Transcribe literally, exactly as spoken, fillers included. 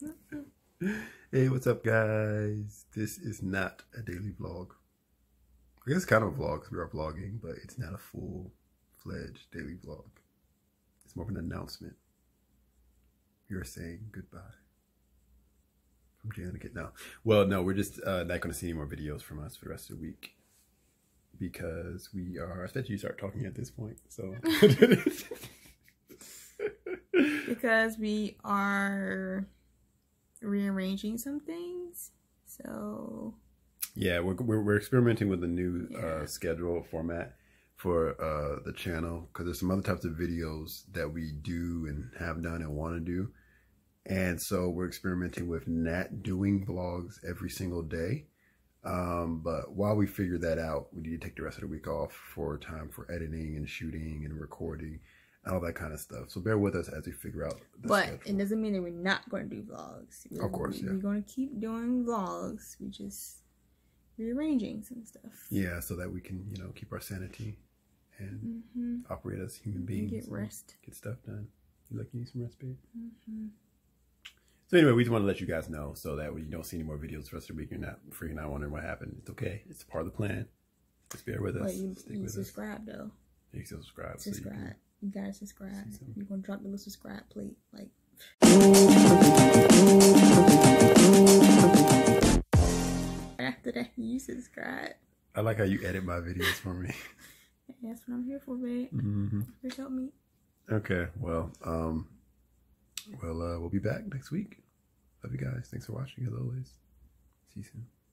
Sorry. Hey, what's up, guys? This is not a daily vlog. I guess it's kind of a vlog because we are vlogging, but it's not a full-fledged daily vlog. It's more of an announcement. You're saying goodbye. From Jalen Kid. No. Well, no, we're just uh, not going to see any more videos from us for the rest of the week. Because we are, especially you start talking at this point, so. Because we are rearranging some things, so. Yeah, we're, we're, we're experimenting with a new yeah. uh, schedule format for uh, the channel, because there's some other types of videos that we do and have done and want to do. And so we're experimenting with not doing vlogs every single day. Um, but while we figure that out, we need to take the rest of the week off for time for editing and shooting and recording and all that kind of stuff. So bear with us as we figure out the But schedule. It doesn't mean that we're not going to do vlogs. We're, of course, we, yeah. We're going to keep doing vlogs. We're just rearranging some stuff. Yeah, so that we can, you know, keep our sanity and mm-hmm. operate as human beings. Get rest. Get stuff done. You like, you need some rest, babe? Mm-hmm. So anyway, we just want to let you guys know so that when you don't see any more videos for us the week, you're not freaking out wondering what happened. It's okay. It's part of the plan. Just bear with us. But you, Stick you with subscribe, us. though. You can still subscribe. Subscribe. So you, you gotta subscribe. You're gonna drop the little subscribe plate. Like. After that, you subscribe. I like how you edit my videos for me. That's what I'm here for, babe. Mm-hmm. Just help me. Okay. Well, um... Well, uh, we'll be back next week. Love you guys. Thanks for watching, as always. See you soon.